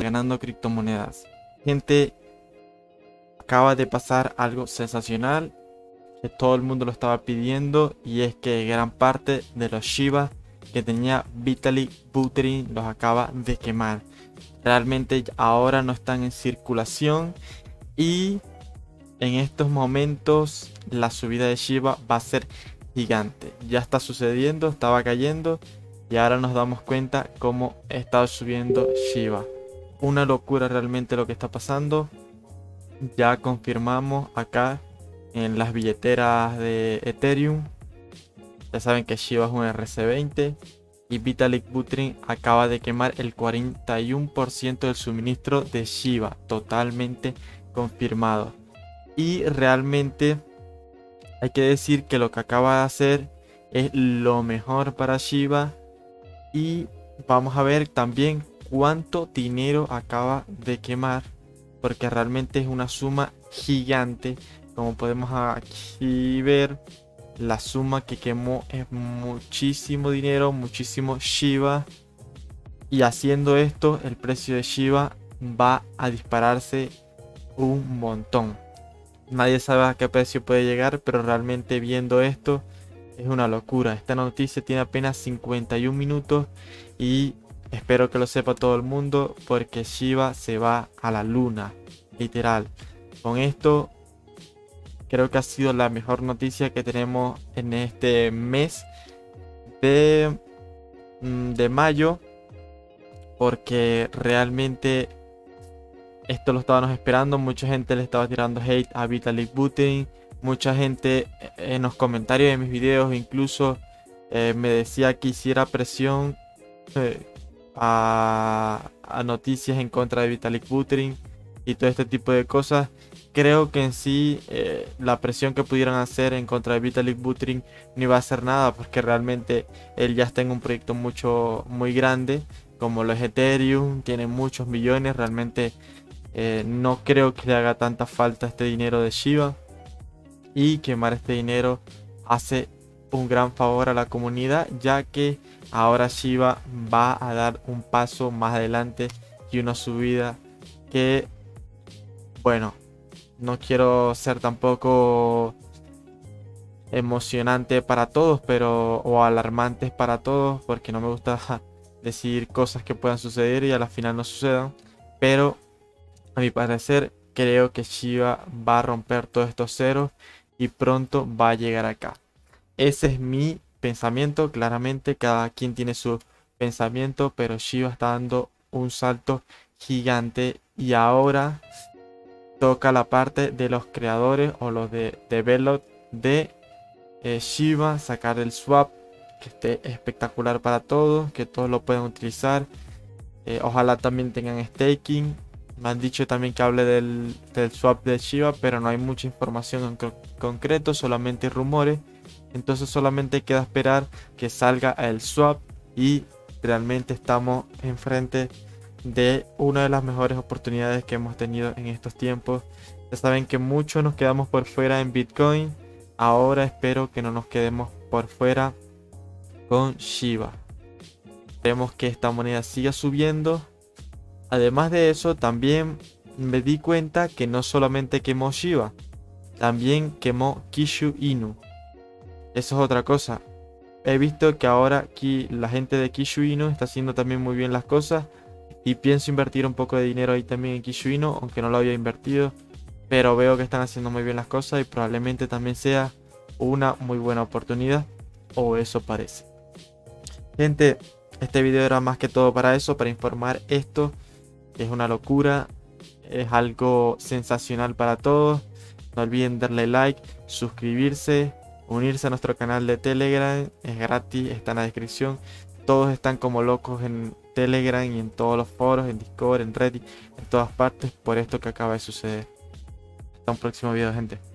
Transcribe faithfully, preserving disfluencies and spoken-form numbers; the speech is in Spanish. Ganando criptomonedas. Gente, acaba de pasar algo sensacional que todo el mundo lo estaba pidiendo, y es que gran parte de los Shiba que tenía Vitalik Buterin los acaba de quemar. Realmente ahora no están en circulación, y en estos momentos la subida de Shiba va a ser gigante. Ya está sucediendo, estaba cayendo y ahora nos damos cuenta cómo está subiendo Shiba. Una locura realmente lo que está pasando. Ya confirmamos acá en las billeteras de Ethereum. Ya saben que Shiba es un E R C veinte. Y Vitalik Buterin acaba de quemar el cuarenta y uno por ciento del suministro de Shiba. Totalmente confirmado. Y realmente hay que decir que lo que acaba de hacer es lo mejor para Shiba. Y vamos a ver también cuánto dinero acaba de quemar, porque realmente es una suma gigante. Como podemos aquí ver, la suma que quemó es muchísimo dinero, muchísimo Shiba. Y haciendo esto, el precio de Shiba va a dispararse un montón. Nadie sabe a qué precio puede llegar, pero realmente viendo esto es una locura. Esta noticia tiene apenas cincuenta y uno minutos y espero que lo sepa todo el mundo, porque Shiba se va a la luna, literal. Con esto creo que ha sido la mejor noticia que tenemos en este mes de, de mayo, porque realmente esto lo estábamos esperando. Mucha gente le estaba tirando hate a Vitalik Buterin. Mucha gente en los comentarios de mis videos incluso eh, me decía que hiciera presión eh, a, a noticias en contra de Vitalik Buterin y todo este tipo de cosas. Creo que en sí eh, la presión que pudieran hacer en contra de Vitalik Buterin no iba a hacer nada, porque realmente él ya está en un proyecto mucho, muy grande como lo es Ethereum. Tiene muchos millones, realmente. Eh, no creo que le haga tanta falta este dinero de Shiba, y quemar este dinero hace un gran favor a la comunidad, ya que ahora Shiba va a dar un paso más adelante y una subida que, bueno, no quiero ser tampoco emocionante para todos, pero o alarmantes para todos, porque no me gusta decir cosas que puedan suceder y a la final no sucedan, pero a mi parecer, creo que Shiba va a romper todos estos ceros y pronto va a llegar acá. Ese es mi pensamiento, claramente cada quien tiene su pensamiento, pero Shiba está dando un salto gigante y ahora toca la parte de los creadores o los de develop de eh, Shiba, sacar el swap, que esté espectacular para todos, que todos lo puedan utilizar. Eh, ojalá también tengan staking. Me han dicho también que hable del, del swap de Shiba, pero no hay mucha información en co concreto, solamente rumores. Entonces solamente queda esperar que salga el swap y realmente estamos enfrente de una de las mejores oportunidades que hemos tenido en estos tiempos. Ya saben que muchos nos quedamos por fuera en Bitcoin. Ahora espero que no nos quedemos por fuera con Shiba. Esperemos que esta moneda siga subiendo. Además de eso, también me di cuenta que no solamente quemó Shiba, también quemó Kishu Inu. Eso es otra cosa. He visto que ahora aquí la gente de Kishu Inu está haciendo también muy bien las cosas, y pienso invertir un poco de dinero ahí también en Kishu Inu, aunque no lo había invertido, pero veo que están haciendo muy bien las cosas y probablemente también sea una muy buena oportunidad, o eso parece. Gente, este video era más que todo para eso, para informar esto. Es una locura, es algo sensacional para todos. No olviden darle like, suscribirse, unirse a nuestro canal de Telegram. Es gratis, está en la descripción. Todos están como locos en Telegram y en todos los foros, en Discord, en Reddit, en todas partes por esto que acaba de suceder. Hasta un próximo video, gente.